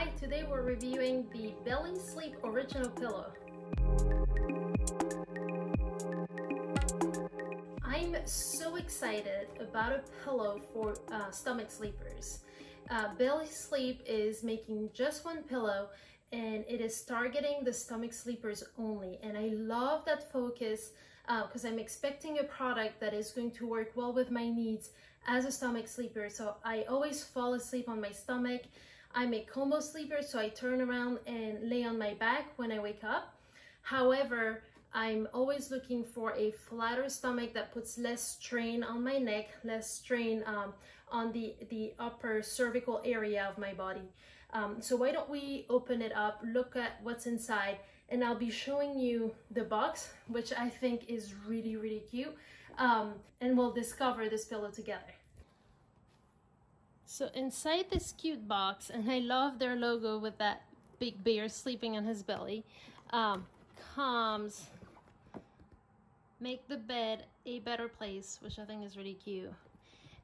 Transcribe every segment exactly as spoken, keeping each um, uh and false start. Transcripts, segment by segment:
Hi, today we're reviewing the Belly Sleep Original Pillow. I'm so excited about a pillow for uh, stomach sleepers. Uh, Belly Sleep is making just one pillow and it is targeting the stomach sleepers only. And I love that focus because uh, I'm expecting a product that is going to work well with my needs as a stomach sleeper. So I always fall asleep on my stomach. I'm a combo sleeper, so I turn around and lay on my back when I wake up. However, I'm always looking for a flatter stomach that puts less strain on my neck, less strain um, on the, the upper cervical area of my body. Um, so why don't we open it up, look at what's inside, and I'll be showing you the box, which I think is really, really cute. Um, and we'll discover this pillow together. So inside this cute box, and I love their logo with that big bear sleeping on his belly, um, comes Make the Bed a Better Place, which I think is really cute,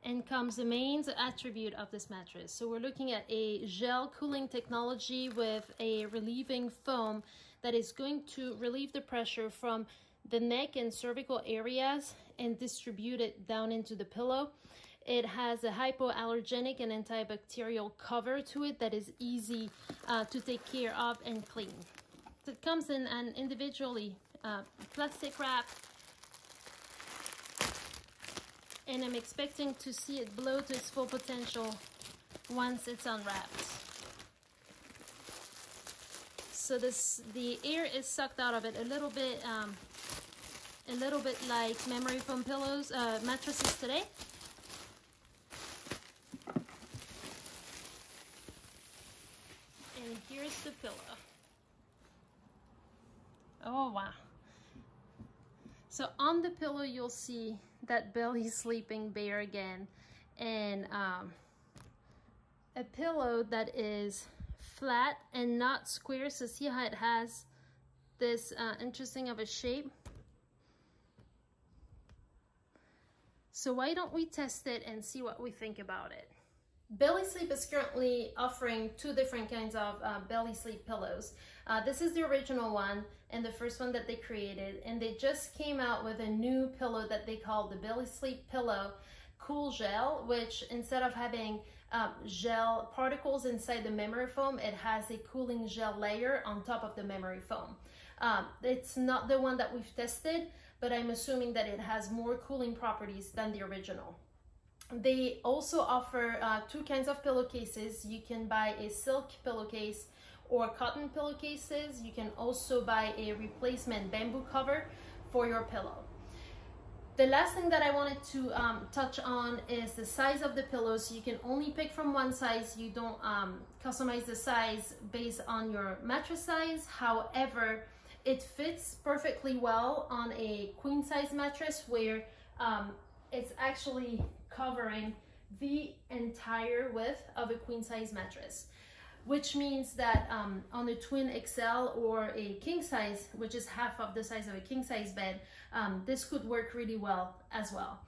and comes the main attribute of this mattress. So we're looking at a gel cooling technology with a relieving foam that is going to relieve the pressure from the neck and cervical areas and distribute it down into the pillow. It has a hypoallergenic and antibacterial cover to it that is easy uh, to take care of and clean. It comes in an individually uh, plastic wrap, and I'm expecting to see it blow to its full potential once it's unwrapped. So this, the air is sucked out of it a little bit, um, a little bit like memory foam pillows, uh, mattresses today. And here's the pillow. Oh, wow. So on the pillow, you'll see that belly sleeping bear again. And um, a pillow that is flat and not square. So see how it has this uh, interesting of a shape? So why don't we test it and see what we think about it? Belly Sleep is currently offering two different kinds of uh, belly sleep pillows. Uh, this is the original one and the first one that they created, and they just came out with a new pillow that they call the Belly Sleep Pillow Cool Gel, which instead of having um, gel particles inside the memory foam, it has a cooling gel layer on top of the memory foam. Um, it's not the one that we've tested, but I'm assuming that it has more cooling properties than the original. They also offer uh, two kinds of pillowcases. You can buy a silk pillowcase or cotton pillowcases. You can also buy a replacement bamboo cover for your pillow. The last thing that I wanted to um, touch on is the size of the pillow. So you can only pick from one size. You don't um, customize the size based on your mattress size. However, it fits perfectly well on a queen size mattress where um, it's actually covering the entire width of a queen size mattress, which means that um, on a twin X L or a king size, which is half of the size of a king size bed, um, this could work really well as well.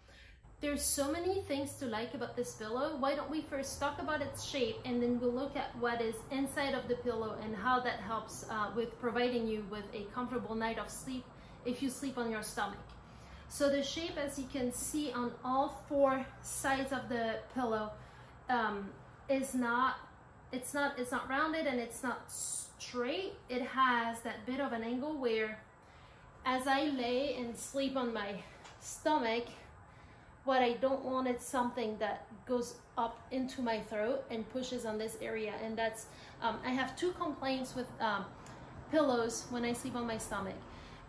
There's so many things to like about this pillow. Why don't we first talk about its shape, and then we'll look at what is inside of the pillow and how that helps uh, with providing you with a comfortable night of sleep if you sleep on your stomach. So the shape, as you can see on all four sides of the pillow, um, is not, it's not, it's not rounded and it's not straight. It has that bit of an angle where as I lay and sleep on my stomach, what I don't want is something that goes up into my throat and pushes on this area. And that's, um, I have two complaints with um, pillows when I sleep on my stomach.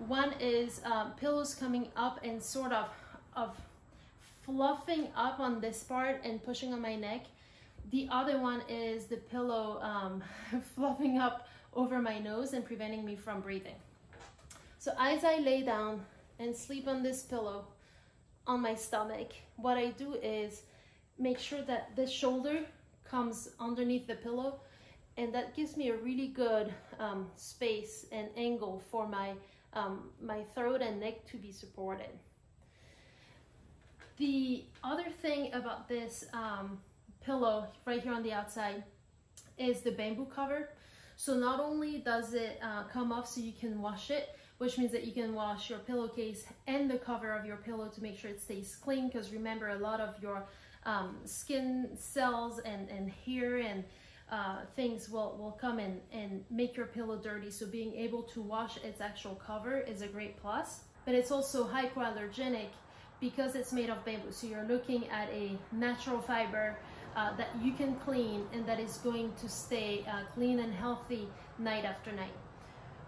One is um, pillows coming up and sort of, of fluffing up on this part and pushing on my neck. The other one is the pillow um, fluffing up over my nose and preventing me from breathing. So as I lay down and sleep on this pillow on my stomach, what I do is make sure that the shoulder comes underneath the pillow, and that gives me a really good um, space and angle for my Um, my throat and neck to be supported. The other thing about this um, pillow right here on the outside is the bamboo cover. So not only does it uh, come off so you can wash it, which means that you can wash your pillowcase and the cover of your pillow to make sure it stays clean, because remember, a lot of your um, skin cells and, and hair and uh, things will, will come in and make your pillow dirty. So being able to wash its actual cover is a great plus. But it's also hypoallergenic because it's made of bamboo. So you're looking at a natural fiber Uh, that you can clean and that is going to stay uh, clean and healthy night after night.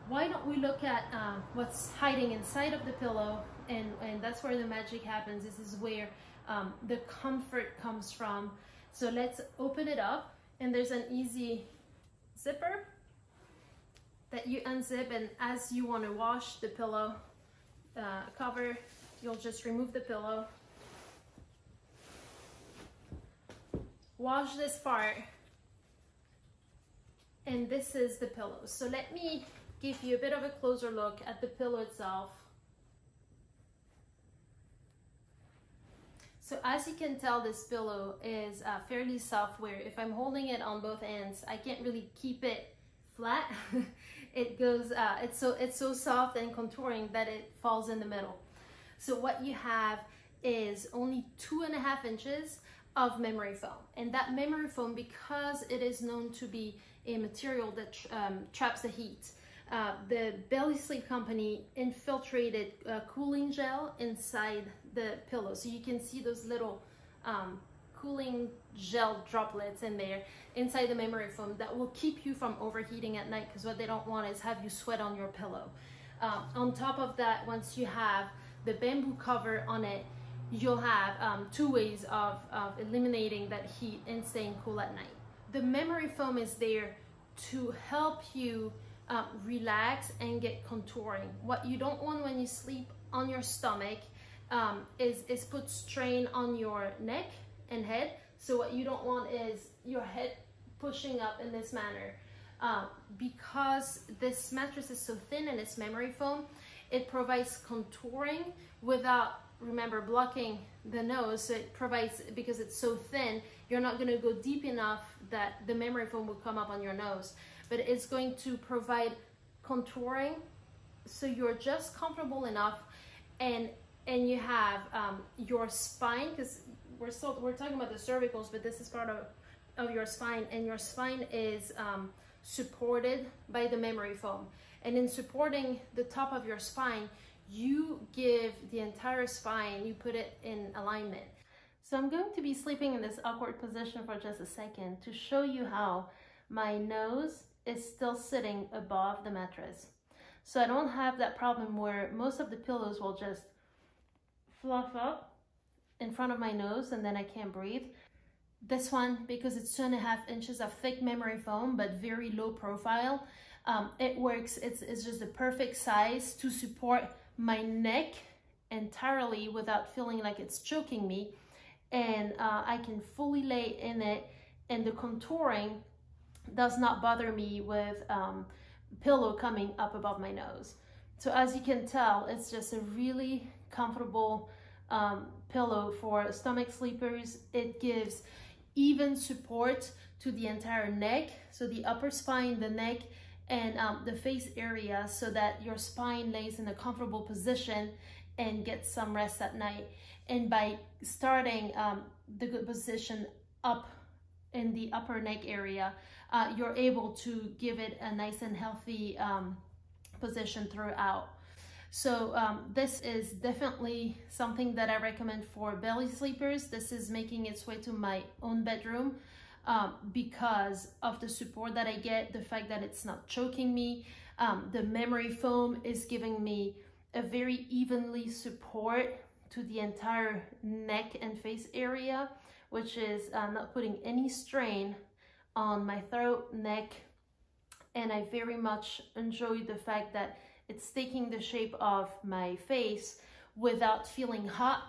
Why don't we look at uh, what's hiding inside of the pillow, and, and that's where the magic happens. This is where um, the comfort comes from. So let's open it up, and there's an easy zipper that you unzip, and as you want to wash the pillow uh, cover, you'll just remove the pillow. Wash this part, and this is the pillow. So let me give you a bit of a closer look at the pillow itself. So as you can tell, this pillow is uh, fairly soft, where if I'm holding it on both ends, I can't really keep it flat. It goes, uh, it's, so, it's so soft and contouring that it falls in the middle. So what you have is only two and a half inches of memory foam, and that memory foam, because it is known to be a material that um, traps the heat, uh, the Belly Sleep company infiltrated uh, cooling gel inside the pillow, so you can see those little um, cooling gel droplets in there inside the memory foam that will keep you from overheating at night, because what they don't want is have you sweat on your pillow. Uh, on top of that, once you have the bamboo cover on it, you'll have um, two ways of, of eliminating that heat and staying cool at night. The memory foam is there to help you uh, relax and get contouring. What you don't want when you sleep on your stomach um, is, is put strain on your neck and head. So what you don't want is your head pushing up in this manner. Uh, because this mattress is so thin and it's memory foam, it provides contouring without, remember, blocking the nose. So it provides, because it's so thin, you're not going to go deep enough that the memory foam will come up on your nose, but it's going to provide contouring, so you're just comfortable enough, and and you have um, your spine, because we're still we're talking about the cervicals, but this is part of of your spine, and your spine is um, supported by the memory foam, and in supporting the top of your spine, you give the entire spine, you put it in alignment. So I'm going to be sleeping in this awkward position for just a second to show you how my nose is still sitting above the mattress. So I don't have that problem where most of the pillows will just fluff up in front of my nose and then I can't breathe. This one, because it's two and a half inches of thick memory foam but very low profile, um, it works, it's, it's just the perfect size to support my neck entirely without feeling like it's choking me, and uh, I can fully lay in it, and the contouring does not bother me with um, pillow coming up above my nose. So as you can tell, it's just a really comfortable um, pillow for stomach sleepers. It gives even support to the entire neck, so the upper spine, the neck, and um, the face area, so that your spine lays in a comfortable position and gets some rest at night. And by starting um, the good position up in the upper neck area, uh, you're able to give it a nice and healthy um, position throughout. So um, this is definitely something that I recommend for belly sleepers. This is making its way to my own bedroom. Um, because of the support that I get, the fact that it's not choking me, um, the memory foam is giving me a very evenly support to the entire neck and face area, which is uh, not putting any strain on my throat, neck, and I very much enjoy the fact that it's taking the shape of my face without feeling hot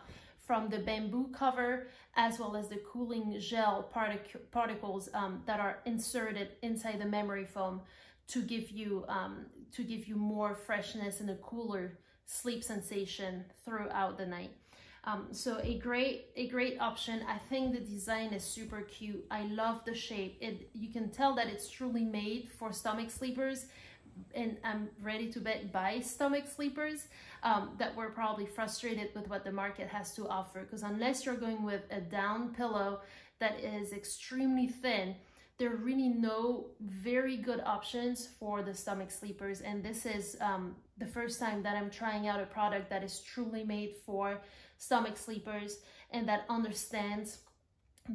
from the bamboo cover, as well as the cooling gel partic particles um, that are inserted inside the memory foam to give you um, to give you more freshness and a cooler sleep sensation throughout the night. Um, so a great a great option. I think the design is super cute. I love the shape. It you can tell that it's truly made for stomach sleepers, and I'm ready to bet by stomach sleepers um, that were probably frustrated with what the market has to offer, because unless you're going with a down pillow that is extremely thin, there are really no very good options for the stomach sleepers. And this is um, the first time that I'm trying out a product that is truly made for stomach sleepers and that understands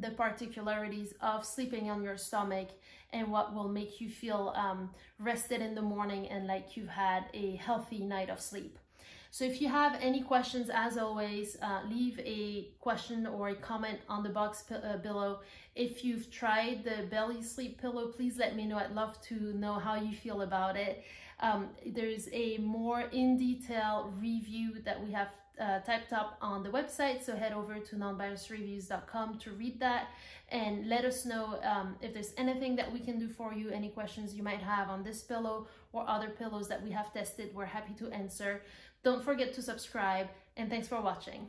the particularities of sleeping on your stomach and what will make you feel um, rested in the morning and like you've had a healthy night of sleep. So if you have any questions, as always, uh, leave a question or a comment on the box uh, below. If you've tried the Belly Sleep pillow, please let me know. I'd love to know how you feel about it. Um, there's a more in-detail review that we have uh, typed up on the website, so head over to non biased reviews dot com to read that and let us know um, if there's anything that we can do for you, any questions you might have on this pillow or other pillows that we have tested. We're happy to answer. Don't forget to subscribe, and thanks for watching.